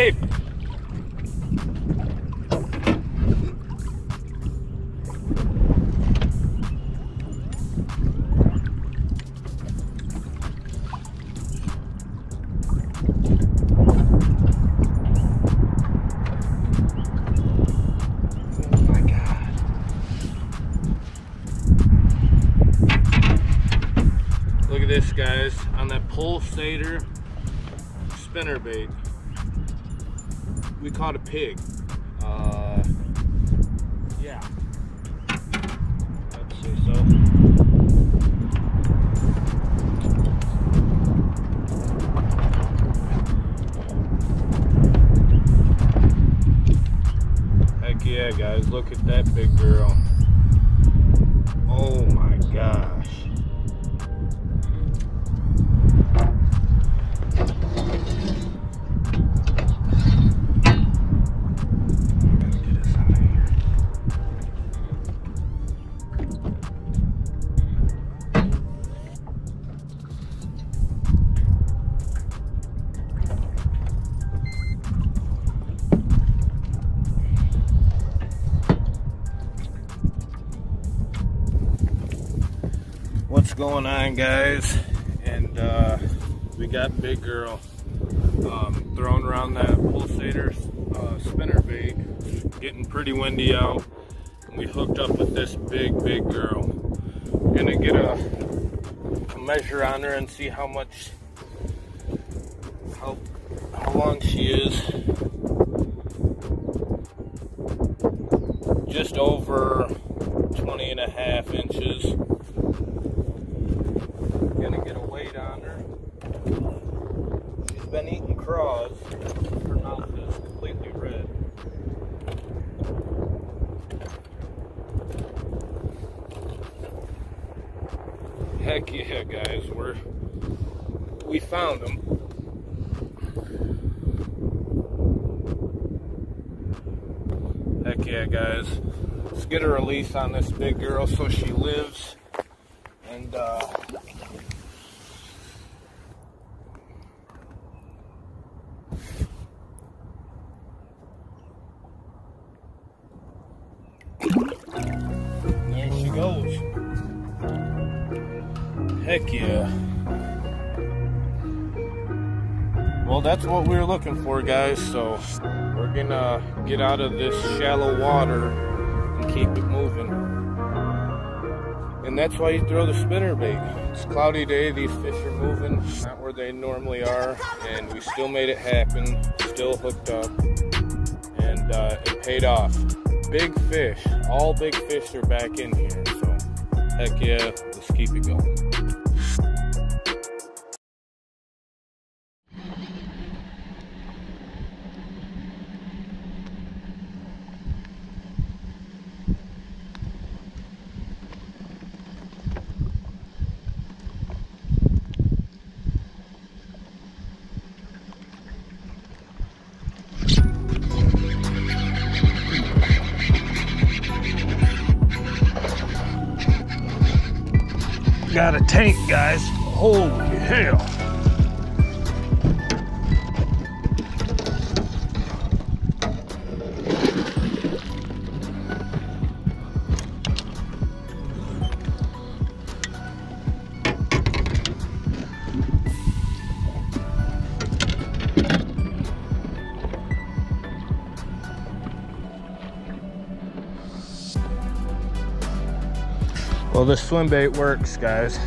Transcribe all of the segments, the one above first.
babe. This, guys, on that Pulsator spinnerbait, we caught a pig. Yeah, I'd say so. Heck yeah, guys, look at that big girl. Oh my gosh. What's going on, guys? And we got big girl throwing around that Pulsator spinnerbait. Getting pretty windy out. And we hooked up with this big girl. Gonna get a measure on her and see how much, how long she is. Just over 20.5 inches. Gonna get a weight on her. She's been eating craws. Her mouth is completely red. Heck yeah, guys, we found them. Heck yeah, guys. Let's get a release on this big girl so she lives. And there she goes. Heck yeah. Well, that's what we were looking for, guys, so we're gonna get out of this shallow water and keep it moving. And that's why you throw the spinnerbait. It's a cloudy day, these fish are moving, not where they normally are, and we still made it happen, still hooked up, and it paid off. Big fish, all big fish are back in here, so heck yeah, let's keep it going. Got a tank, guys. Holy hell. Well, this swim bait works, guys.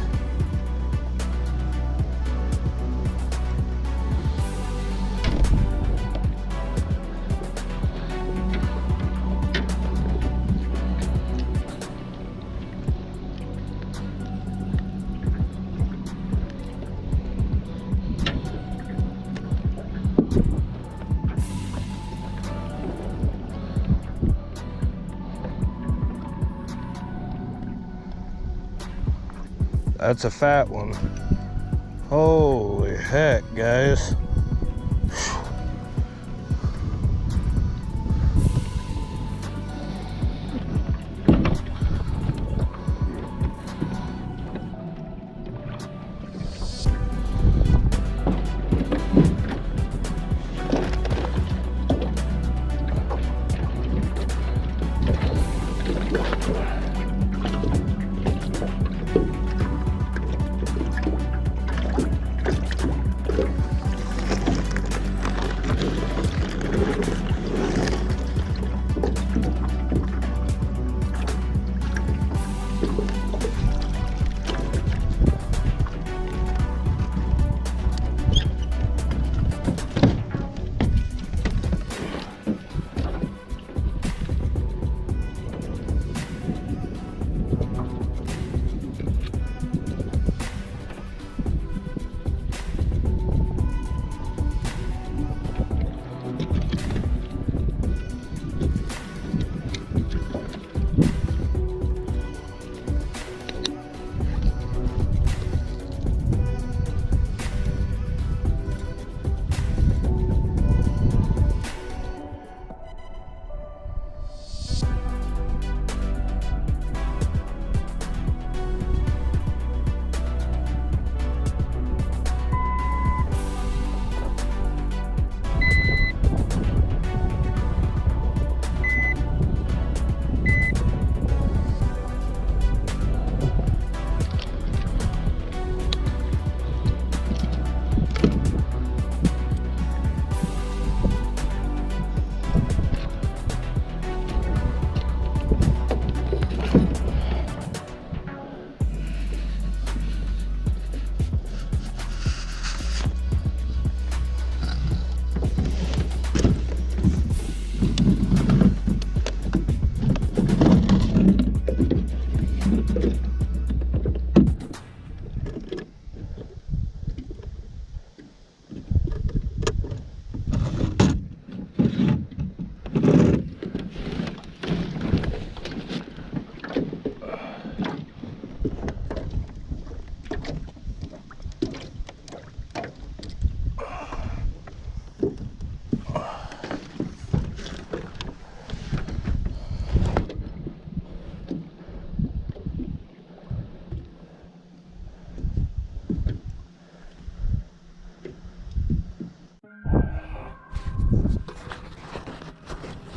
That's a fat one. Holy heck, guys.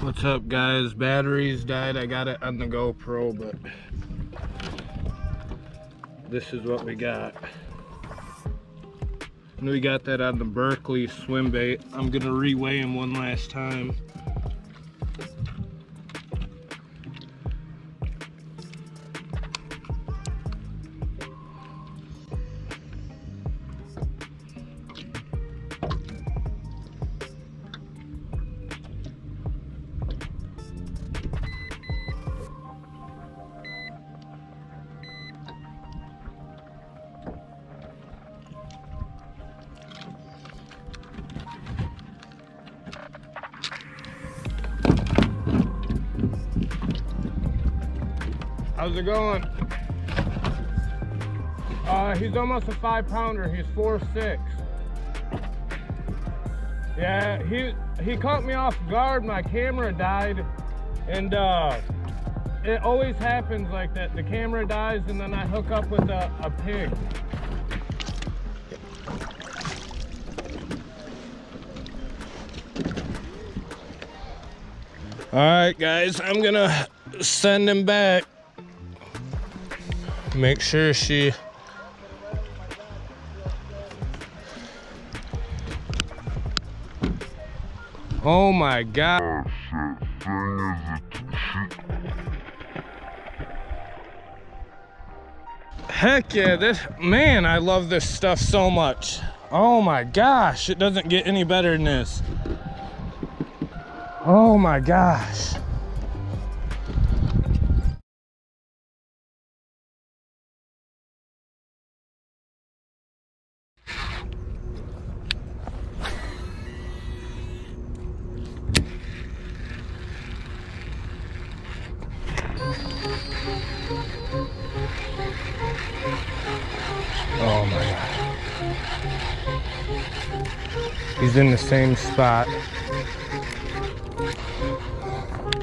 What's up, guys? Batteries died. I got it on the GoPro, but this is what we got. And we got that on the Berkeley swim bait. I'm gonna reweigh him one last time. How's it going? He's almost a 5-pounder. He's 4'6". Yeah, he caught me off guard. My camera died, and it always happens like that. The camera dies, and then I hook up with a pig. All right, guys, I'm gonna send him back. Make sure she oh my god, heck yeah, this man, I love this stuff so much. Oh my gosh, it doesn't get any better than this. Oh my gosh. Oh my god. He's in the same spot.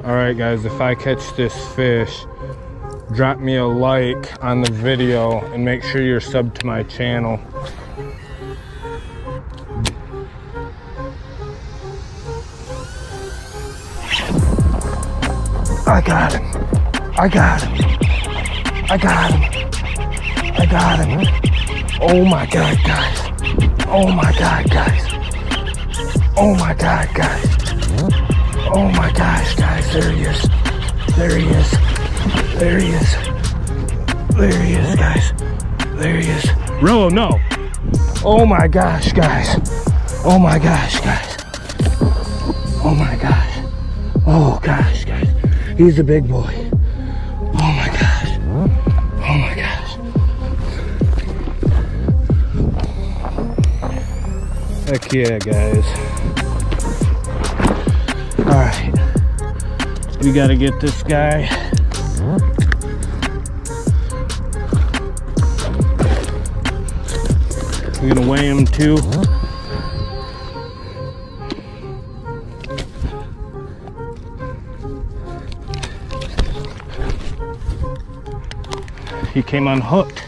Alright guys, if I catch this fish, drop me a like on the video and make sure you're subbed to my channel. I got him. I got him. I got him. I got him. Oh my god, guys. Oh my god, guys. Oh my god, guys. Oh my gosh, guys. There he is. There he is. There he is. There he is, guys. There he is. Row him, no. Oh my gosh, guys. Oh my gosh, guys. Oh my gosh. Oh gosh, guys. He's a big boy. Oh my gosh. Oh my gosh. Heck yeah, guys. Alright. We gotta get this guy. We're gonna weigh him too. He came unhooked.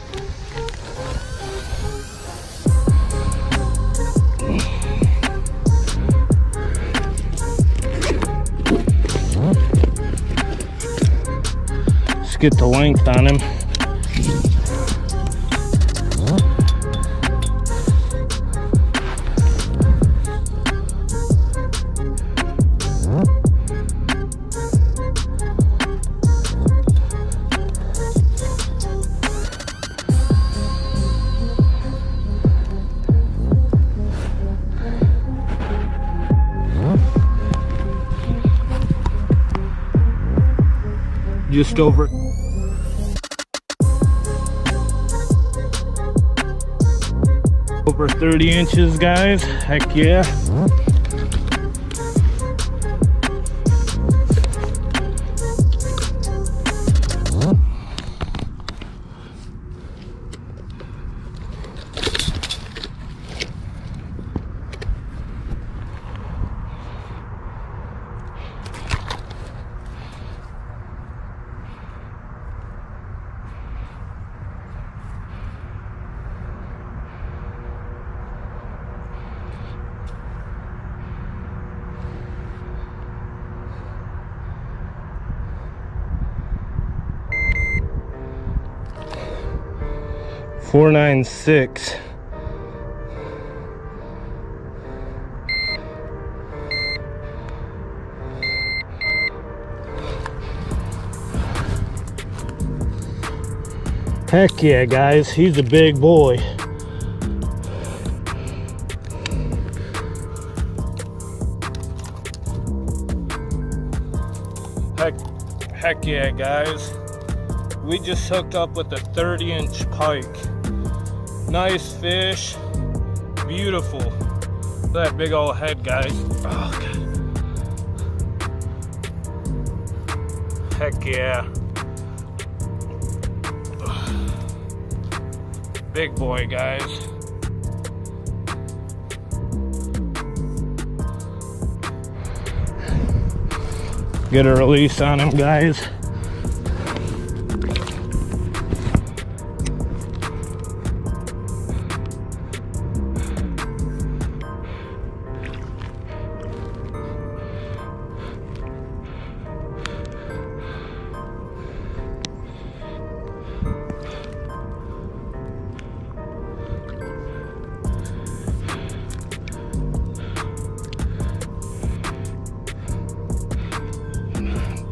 Get the length on him. Just over. Over 30 inches, guys. Heck yeah. 496. Heck yeah, guys, he's a big boy. Heck yeah, guys. We just hooked up with a 30-inch pike. Nice fish, beautiful. Look at that big old head, guys. Oh, God. Heck yeah. Big boy, guys. Get a release on him, guys.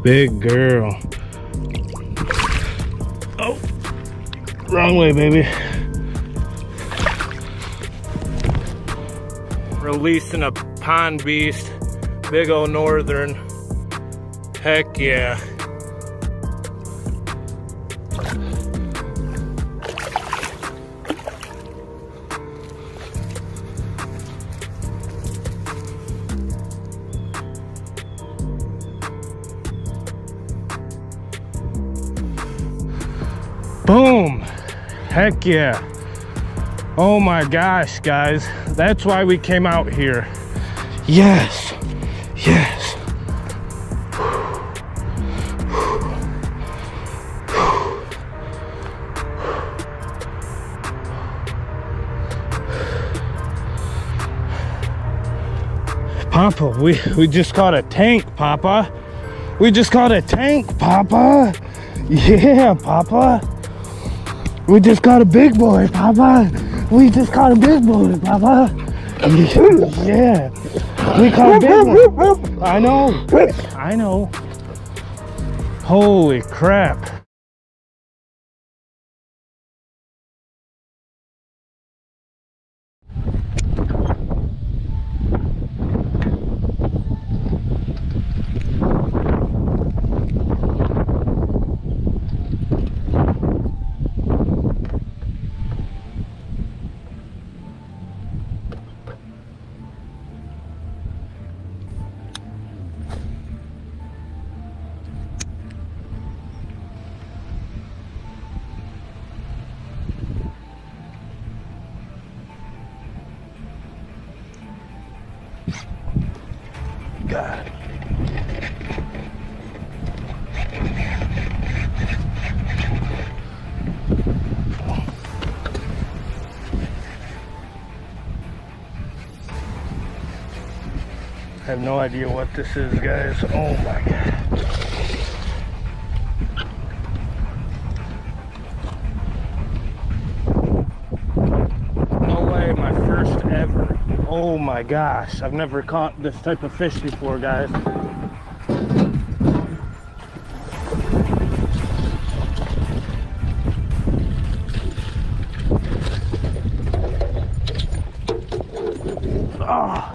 Big girl. Oh, wrong way, baby. Releasing a pond beast. Big old northern. Heck yeah. Boom! Heck yeah. Oh my gosh, guys. That's why we came out here. Yes. Yes. Papa, we just caught a tank, Papa. We just caught a tank, Papa. Yeah, Papa. We just caught a big boy, Papa. We just caught a big boy, Papa. Yeah. We caught a big one. I know. I know. Holy crap. God. I have no idea what this is, guys. Oh my God. Oh my gosh, I've never caught this type of fish before, guys. Oh.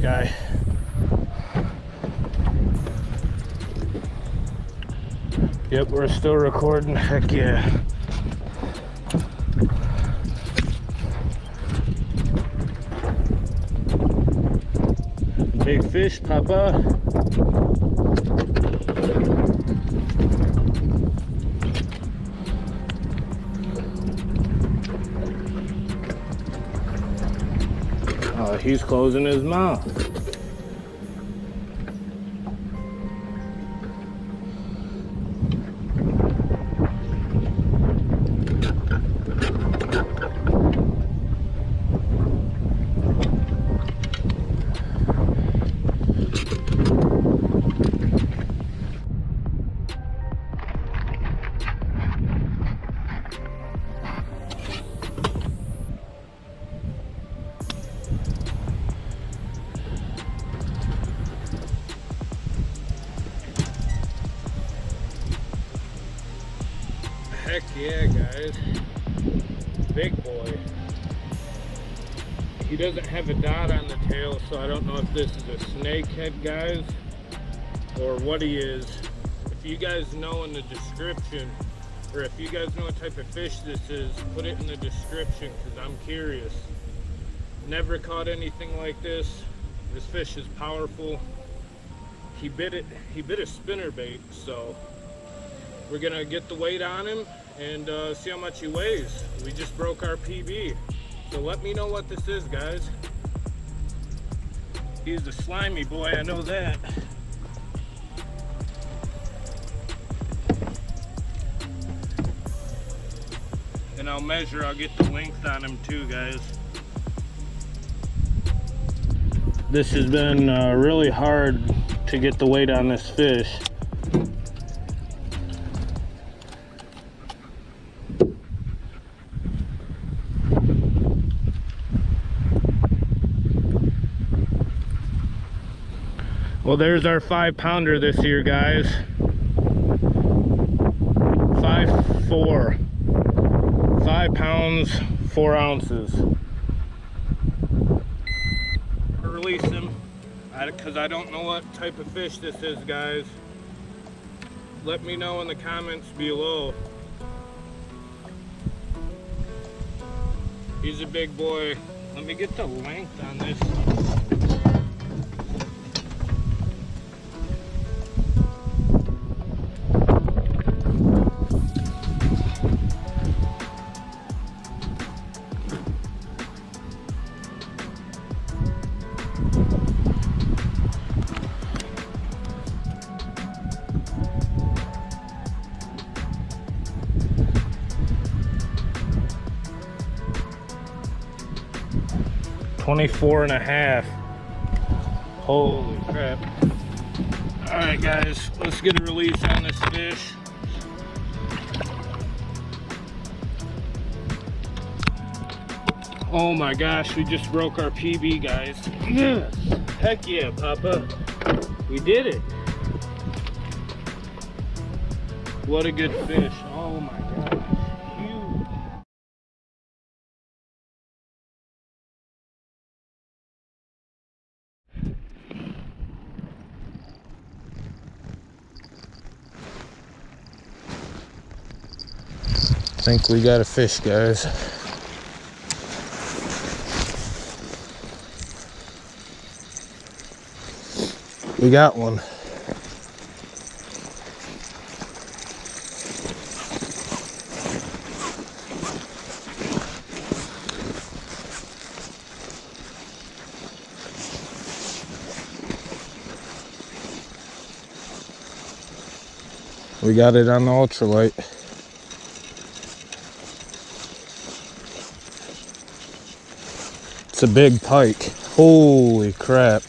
guy. Yep, we're still recording. Heck yeah. Big fish, Papa. Oh, he's closing his mouth. Heck yeah, guys. Big boy. He doesn't have a dot on the tail, so I don't know if this is a snakehead, guys, or what he is. If you guys know in the description, or if you guys know what type of fish this is, put it in the description, because I'm curious. Never caught anything like this. This fish is powerful. He bit it. He bit a spinnerbait, so we're gonna get the weight on him and see how much he weighs. We just broke our PB. So let me know what this is, guys. He's a slimy boy, I know that. And I'll measure, I'll get the length on him too, guys. This has been really hard to get the weight on this fish. Well, there's our 5-pounder this year, guys. 5'4". 5 pounds, 4 ounces. Release him, because I don't know what type of fish this is, guys. Let me know in the comments below. He's a big boy. Let me get the length on this. Twenty-four and a half. Holy crap. All right, guys, let's get a release on this fish. Oh my gosh, we just broke our PB, guys. Yes. Heck yeah, Papa. We did it. What a good fish. Oh my god. I think we got a fish, guys. We got one. We got it on the ultralight. It's a big pike. Holy crap.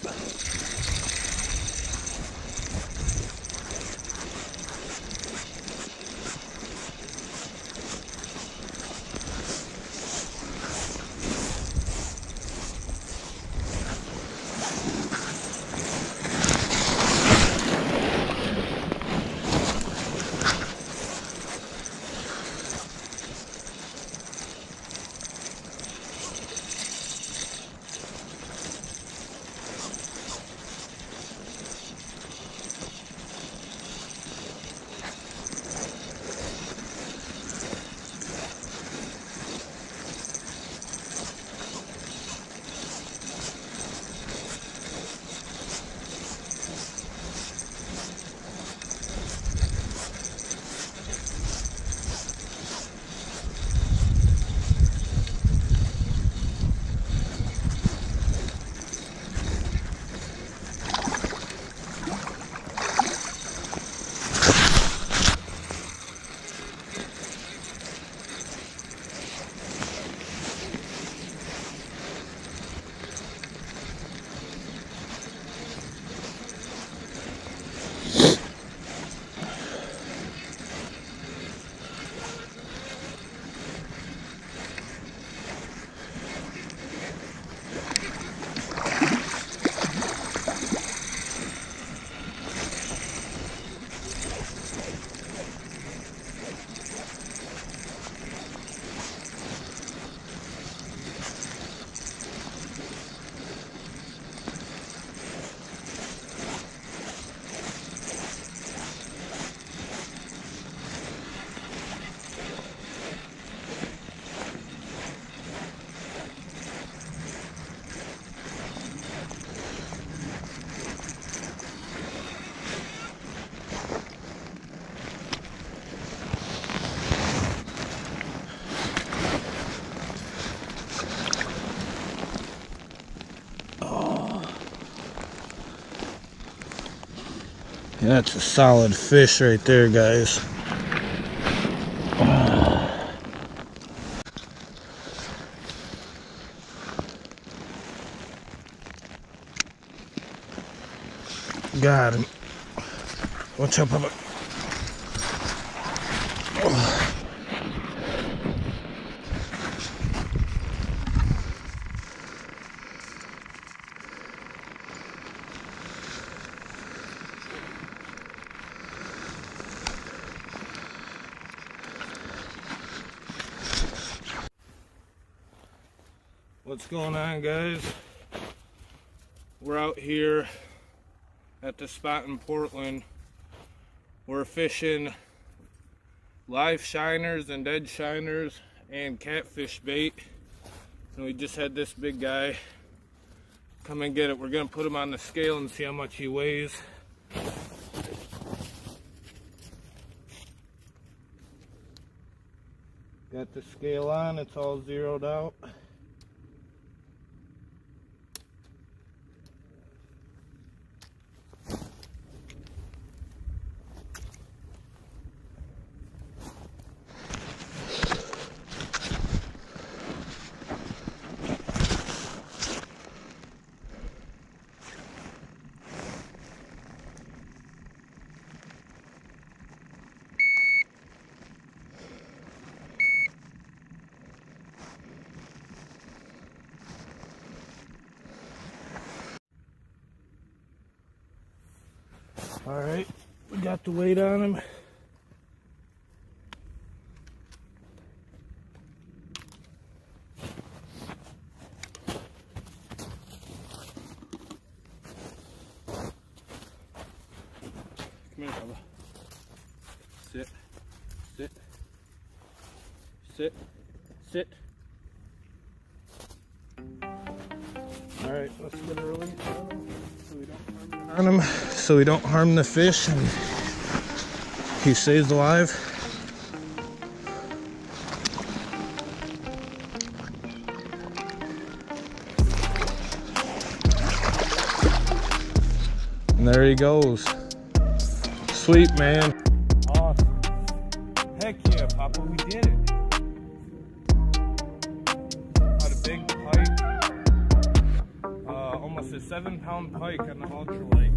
That's a solid fish right there, guys. Got him. Watch out, Papa. What's going on, guys? We're out here at the spot in Portland. We're fishing live shiners and dead shiners and catfish bait, and we just had this big guy come and get it. We're gonna put him on the scale and see how much he weighs. Got the scale on, it's all zeroed out. All right, we got the weight on him. Come here, Bubba. Sit, sit, sit, sit. All right, let's get a release so we don't harm on him. So we don't harm the fish and he stays alive. And there he goes. Sweet, man. Awesome. Heck yeah, Papa, we did it. Got a big pike, almost a 7-pound pike on the ultralight.